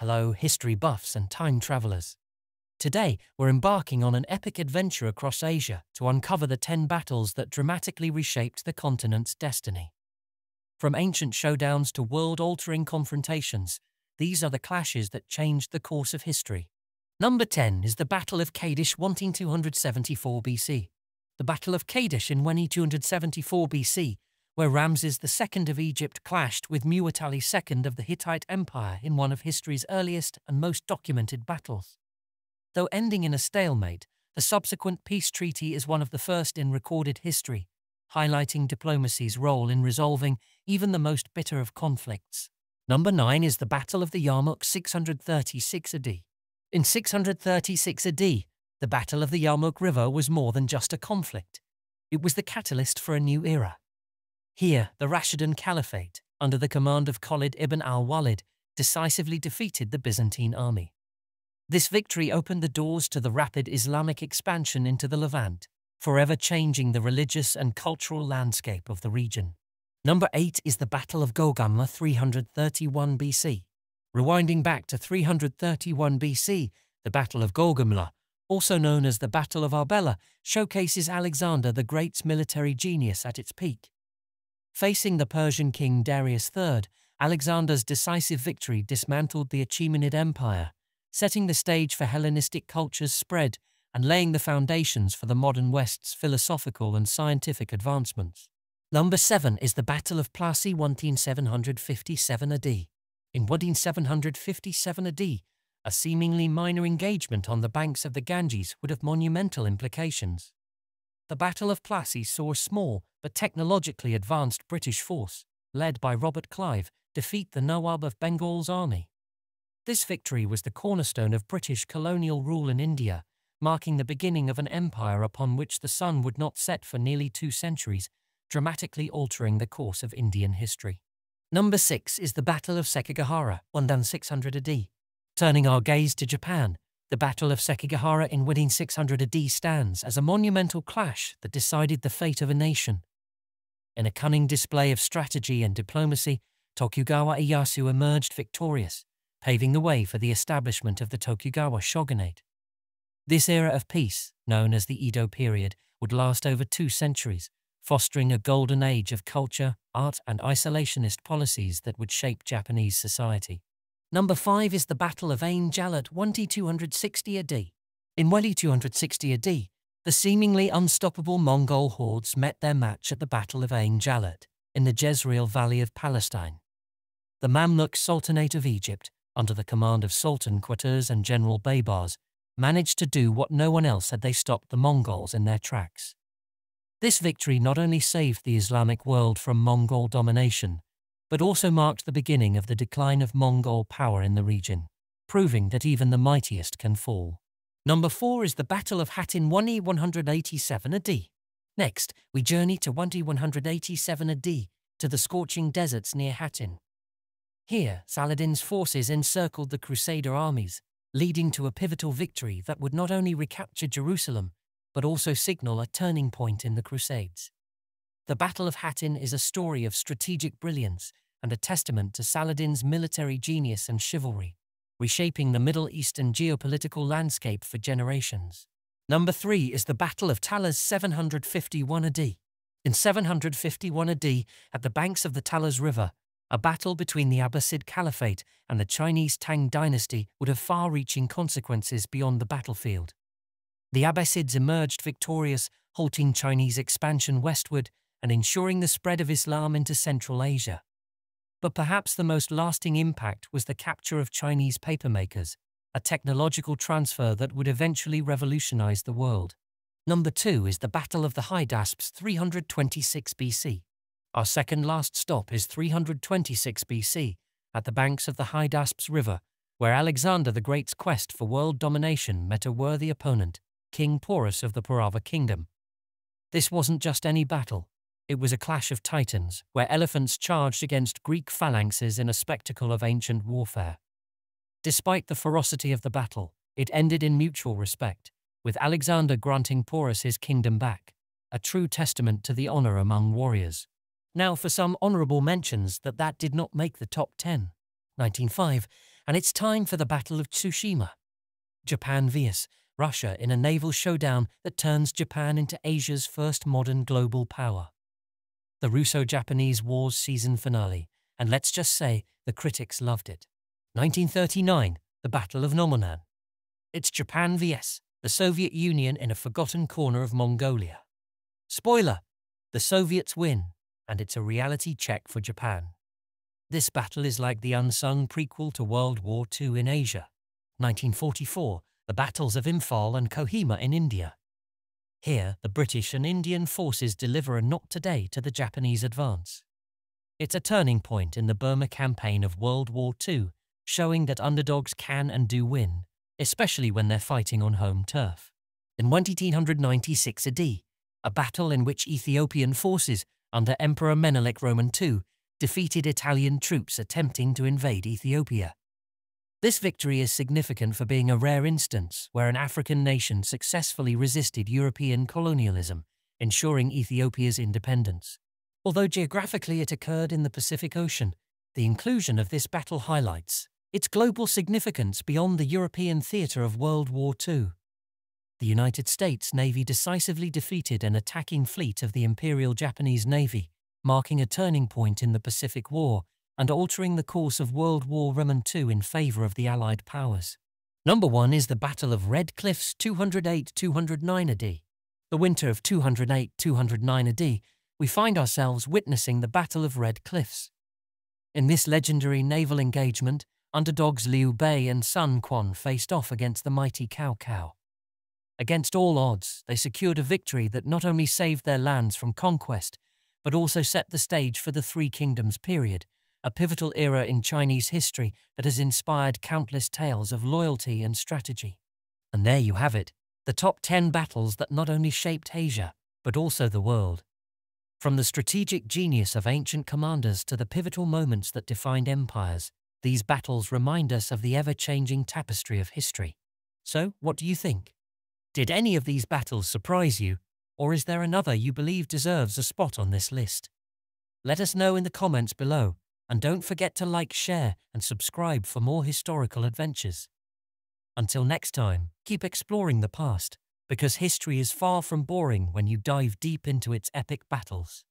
Hello, history buffs and time travelers. Today, we're embarking on an epic adventure across Asia to uncover the 10 battles that dramatically reshaped the continent's destiny. From ancient showdowns to world-altering confrontations, these are the clashes that changed the course of history. Number 10 is the Battle of Kadesh, 1274 BC. The Battle of Kadesh in 1274 BC, where Ramses II of Egypt clashed with Muwatalli II of the Hittite Empire in one of history's earliest and most documented battles. Though ending in a stalemate, the subsequent peace treaty is one of the first in recorded history, highlighting diplomacy's role in resolving even the most bitter of conflicts. Number 9 is the Battle of the Yarmouk, 636 AD. In 636 AD, the Battle of the Yarmouk River was more than just a conflict. It was the catalyst for a new era. Here, the Rashidun Caliphate, under the command of Khalid ibn al-Walid, decisively defeated the Byzantine army. This victory opened the doors to the rapid Islamic expansion into the Levant, forever changing the religious and cultural landscape of the region. Number 8 is the Battle of Gaugamela, 331 BC. Rewinding back to 331 BC, the Battle of Gaugamela, also known as the Battle of Arbela, showcases Alexander the Great's military genius at its peak. Facing the Persian king Darius III, Alexander's decisive victory dismantled the Achaemenid Empire, setting the stage for Hellenistic culture's spread and laying the foundations for the modern West's philosophical and scientific advancements. Number 7 is the Battle of Plassey, 1757 AD. In 1757 AD, a seemingly minor engagement on the banks of the Ganges would have monumental implications. The Battle of Plassey saw a small but technologically advanced British force, led by Robert Clive, defeat the Nawab of Bengal's army. This victory was the cornerstone of British colonial rule in India, marking the beginning of an empire upon which the sun would not set for nearly 2 centuries, dramatically altering the course of Indian history. Number 6 is the Battle of Sekigahara, 1600 AD. Turning our gaze to Japan, the Battle of Sekigahara in 600 AD stands as a monumental clash that decided the fate of a nation. In a cunning display of strategy and diplomacy, Tokugawa Ieyasu emerged victorious, paving the way for the establishment of the Tokugawa shogunate. This era of peace, known as the Edo period, would last over 2 centuries, fostering a golden age of culture, art, and isolationist policies that would shape Japanese society. Number 5 is the Battle of Ain Jalut, 1260 AD. In 1260 AD, the seemingly unstoppable Mongol hordes met their match at the Battle of Ain Jalut, in the Jezreel Valley of Palestine. The Mamluk Sultanate of Egypt, under the command of Sultan Qutuz and General Baybars, managed to do what no one else had. They stopped the Mongols in their tracks. This victory not only saved the Islamic world from Mongol domination, but also marked the beginning of the decline of Mongol power in the region, proving that even the mightiest can fall. Number 4 is the Battle of Hattin, 1187 AD. Next, we journey to 1187 AD, to the scorching deserts near Hattin. Here, Saladin's forces encircled the Crusader armies, leading to a pivotal victory that would not only recapture Jerusalem, but also signal a turning point in the Crusades. The Battle of Hattin is a story of strategic brilliance and a testament to Saladin's military genius and chivalry, reshaping the Middle Eastern geopolitical landscape for generations. Number 3 is the Battle of Talas, 751 AD. In 751 AD, at the banks of the Talas River, a battle between the Abbasid Caliphate and the Chinese Tang Dynasty would have far-reaching consequences beyond the battlefield. The Abbasids emerged victorious, halting Chinese expansion westward and ensuring the spread of Islam into Central Asia. But perhaps the most lasting impact was the capture of Chinese papermakers, a technological transfer that would eventually revolutionize the world. Number 2 is the Battle of the Hydaspes, 326 BC. Our second last stop is 326 BC, at the banks of the Hydaspes River, where Alexander the Great's quest for world domination met a worthy opponent, King Porus of the Parava Kingdom. This wasn't just any battle. It was a clash of titans, where elephants charged against Greek phalanxes in a spectacle of ancient warfare. Despite the ferocity of the battle, it ended in mutual respect, with Alexander granting Porus his kingdom back, a true testament to the honor among warriors. Now for some honorable mentions that did not make the top 10. 1905, and it's time for the Battle of Tsushima. Japan vs. Russia in a naval showdown that turns Japan into Asia's first modern global power. The Russo-Japanese War's season finale, and let's just say the critics loved it. 1939, the Battle of Nomongan. It's Japan vs. the Soviet Union in a forgotten corner of Mongolia. Spoiler! The Soviets win, and it's a reality check for Japan. This battle is like the unsung prequel to World War II in Asia. 1944, the battles of Imphal and Kohima in India. Here, the British and Indian forces deliver a not today to the Japanese advance. It's a turning point in the Burma campaign of World War II, showing that underdogs can and do win, especially when they're fighting on home turf. In 1896 AD, a battle in which Ethiopian forces, under Emperor Menelik Roman II, defeated Italian troops attempting to invade Ethiopia. This victory is significant for being a rare instance where an African nation successfully resisted European colonialism, ensuring Ethiopia's independence. Although geographically it occurred in the Pacific Ocean, the inclusion of this battle highlights its global significance beyond the European theatre of World War II. The United States Navy decisively defeated an attacking fleet of the Imperial Japanese Navy, marking a turning point in the Pacific War and altering the course of World War Roman II in favour of the Allied powers. Number 1 is the Battle of Red Cliffs 208–209 AD. The winter of 208–209 AD, we find ourselves witnessing the Battle of Red Cliffs. In this legendary naval engagement, underdogs Liu Bei and Sun Quan faced off against the mighty Cao Cao. Against all odds, they secured a victory that not only saved their lands from conquest, but also set the stage for the Three Kingdoms period, a pivotal era in Chinese history that has inspired countless tales of loyalty and strategy. And there you have it, the top 10 battles that not only shaped Asia, but also the world. From the strategic genius of ancient commanders to the pivotal moments that defined empires, these battles remind us of the ever-changing tapestry of history. So, what do you think? Did any of these battles surprise you, or is there another you believe deserves a spot on this list? Let us know in the comments below. And don't forget to like, share, and subscribe for more historical adventures. Until next time, keep exploring the past, because history is far from boring when you dive deep into its epic battles.